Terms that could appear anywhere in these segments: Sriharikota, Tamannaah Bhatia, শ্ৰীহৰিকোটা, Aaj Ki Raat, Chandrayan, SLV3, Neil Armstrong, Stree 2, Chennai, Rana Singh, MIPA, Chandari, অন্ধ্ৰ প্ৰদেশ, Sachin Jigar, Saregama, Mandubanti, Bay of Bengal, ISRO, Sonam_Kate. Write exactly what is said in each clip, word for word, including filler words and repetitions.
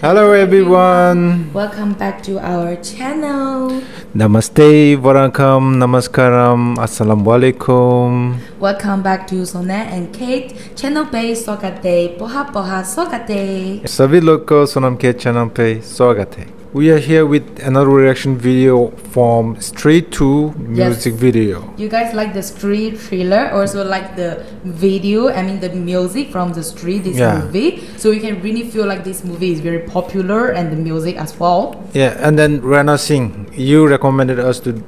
Hello everyone. Welcome back to our channel. Namaste, Varankam, Namaskaram, Assalamualaikum. Welcome back to Sonam and Kate channel pe swagate. Poha poha swagate. Sabhi log ko Sonam Kate channel pe swagate. We are here with another reaction video from Stree two music yes. video. You guys like the Stree trailer, also like the video, I mean the music from the Stree, this yeah. movie. So you can really feel like this movie is very popular and the music as well. Yeah, and then Rana Singh, you recommended us to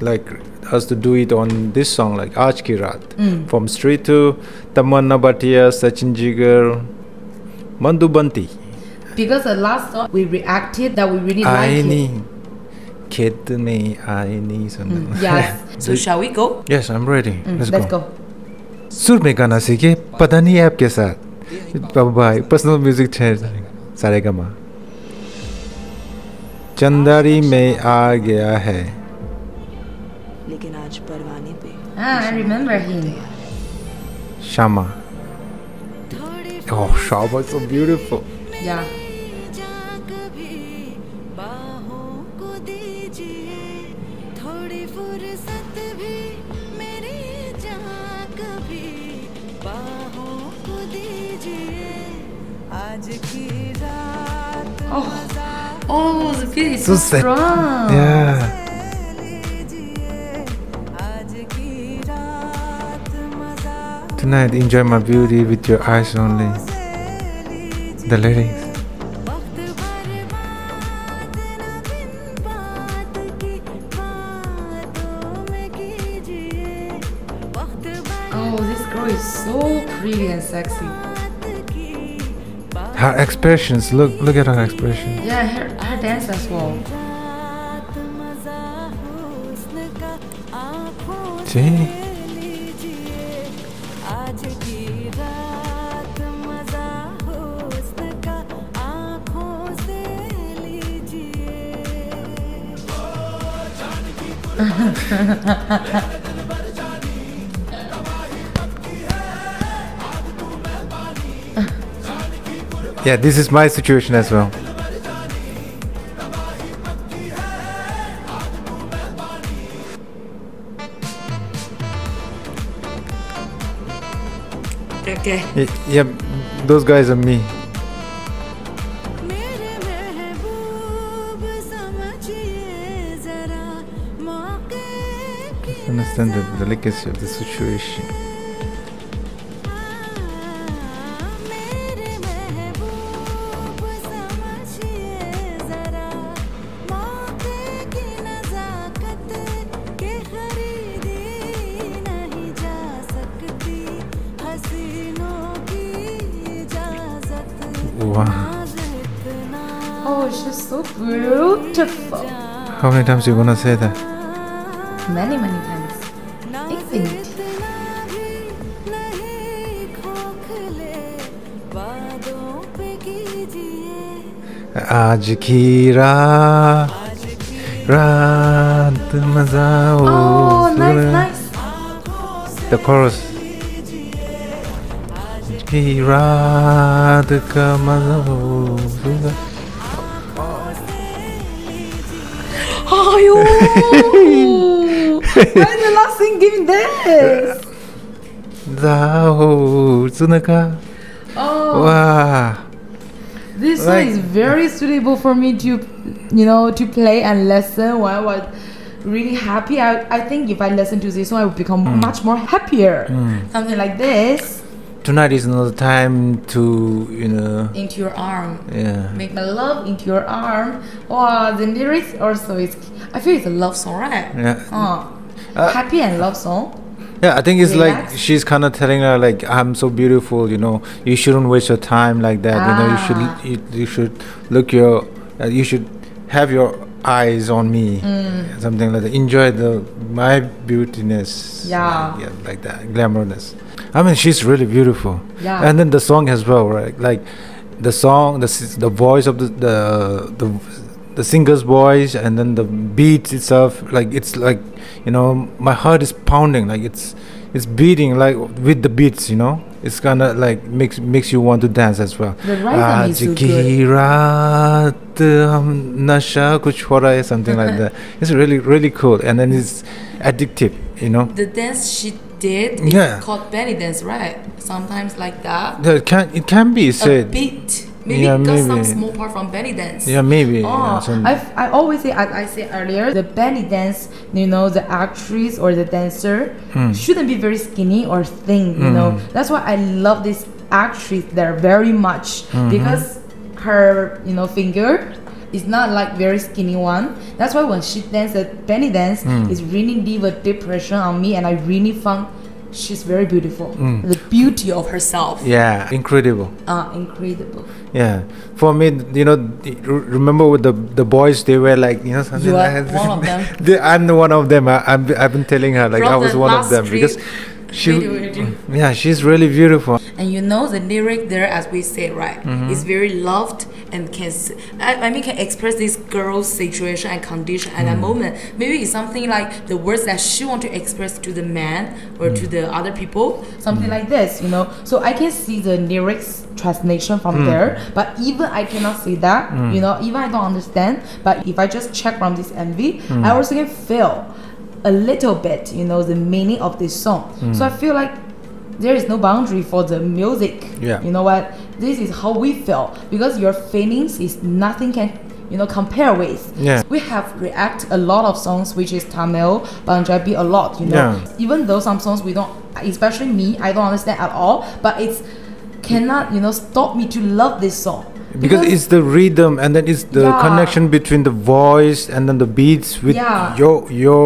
like us to do it on this song like Aaj Ki Raat mm. from Stree two, Tamannaah Bhatia, Sachin Jigar, Mandubanti. Because the last song we reacted that we really liked it. Kid me, I need something. Mm, yes. So shall we go? Yes, I'm ready. Mm, let's, let's go. go. Sur mein gana seekhe, pata nahi aap ke saath. Bye bye. Personal music change. Saregama. Chandari mein aa gaya hai. Lekin aaj parwane pe. Ah, I remember him. Shama. Oh, Shama is so beautiful. Yeah. Oh, oh, the beat is so, so strong. Yeah. Tonight, enjoy my beauty with your eyes only. The lyrics. Oh, this girl is so pretty and sexy. Her expressions, look look at her expression. Yeah, her, her dance as well. See? Yeah, this is my situation as well. Okay. Yeah, those guys are me. Understand the delicacy of the situation. Wow. Oh, she's so beautiful. How many times are you gonna say that? Many, many times. आज की रात रात मजा हो nice, nice. The chorus आज की रात का मजा हो आयो why is the last thing giving this? Zaho Sunaka. Oh. Wow. This song like, is very suitable for me to, you know, to play and listen when I was really happy. I, I think if I listen to this song, I would become mm. much more happier. Mm. Something like this. Tonight is another time to, you know... Into your arm. Yeah. Make my love into your arm. Oh, the lyrics also is... I feel it's a love song, right? Yeah. Oh. Uh, happy and love song. Yeah, I think it's relax. Like she's kind of telling her like, I'm so beautiful, you know, you shouldn't waste your time like that. Ah. You know, you should you, you should look your uh, you should have your eyes on me, mm. something like that. Enjoy the my beautiness. Yeah. Like, yeah, like that glamorous. I mean, she's really beautiful. Yeah. And then the song as well, right? Like the song, the the voice of the the the. the singer's voice and then the beat itself, like it's like, you know, my heart is pounding, like it's it's beating like with the beats, you know. it's kind of like makes makes you want to dance as well. The rhythm is so good. Aaj ki raat hum nasha kuch ho raha hai, something like that. It's really really cool, and then it's addictive, you know. The dance she did, it's yeah. called belly dance, right? Sometimes like that. It can it can be said. A beat. Maybe yeah, it got maybe. some small part from belly dance. Yeah, maybe. Oh, yeah, I I always say, as I said earlier, the belly dance, you know, the actress or the dancer mm. shouldn't be very skinny or thin, you mm. know. That's why I love this actress there very much, mm-hmm. because her, you know, finger is not like very skinny one. That's why when she danced belly dance, mm. it really leave a deep impression on me, and I really found she's very beautiful. Mm. The beauty of herself. Yeah, incredible. Ah, uh, incredible. Yeah, for me, you know, remember with the the boys, they were like, you know, something you are like one of them. they, I'm one of them. I, I'm, I've been telling her like From I was one of them because she, yeah, she's really beautiful. And you know, the lyric there, as we say, right, mm-hmm. is very loved and can, I, I mean, can express this girl's situation and condition at mm. that moment. Maybe it's something like the words that she want to express to the man or mm. to the other people, something mm. like this, you know. So I can see the lyrics translation from mm. there, but even I cannot see that, mm. you know, even I don't understand. But if I just check from this M V, mm. I also can feel a little bit, you know, the meaning of this song. Mm. So I feel like there is no boundary for the music. Yeah. You know what? This is how we feel, because your feelings is nothing can, you know, compare with. Yeah. We have react a lot of songs, which is Tamil, Punjabi a lot, you know. Yeah. Even though some songs we don't, especially me, I don't understand at all, but it's cannot, you know, stop me to love this song. Because, because it's the rhythm, and then it's the yeah. connection between the voice and then the beats with yeah. your your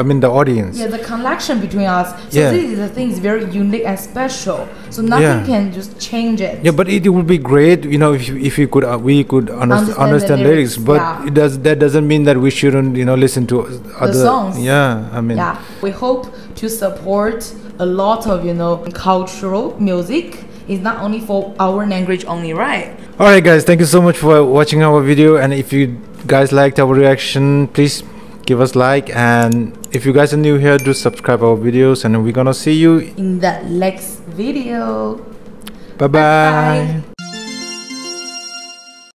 I mean the audience. Yeah, the connection between us. So yeah. this is the thing is very unique and special. So nothing yeah. can just change it. Yeah, but it would be great, you know, if you, if you could uh, we could under understand, understand lyrics, lyrics, but yeah. it does that doesn't mean that we shouldn't, you know, listen to other the songs. Yeah, I mean. Yeah, we hope to support a lot of, you know, cultural music. It's not only for our language only, right? Alright guys, thank you so much for watching our video, and if you guys liked our reaction, please give us like, and if you guys are new here, do subscribe our videos, and we're gonna see you in the next video. Bye bye, bye, -bye.